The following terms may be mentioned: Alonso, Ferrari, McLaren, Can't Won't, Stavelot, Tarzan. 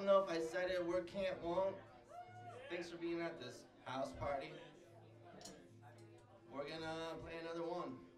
don't know if I said it, we're Can't Won't. Thanks for being at this house party. We're gonna play another one.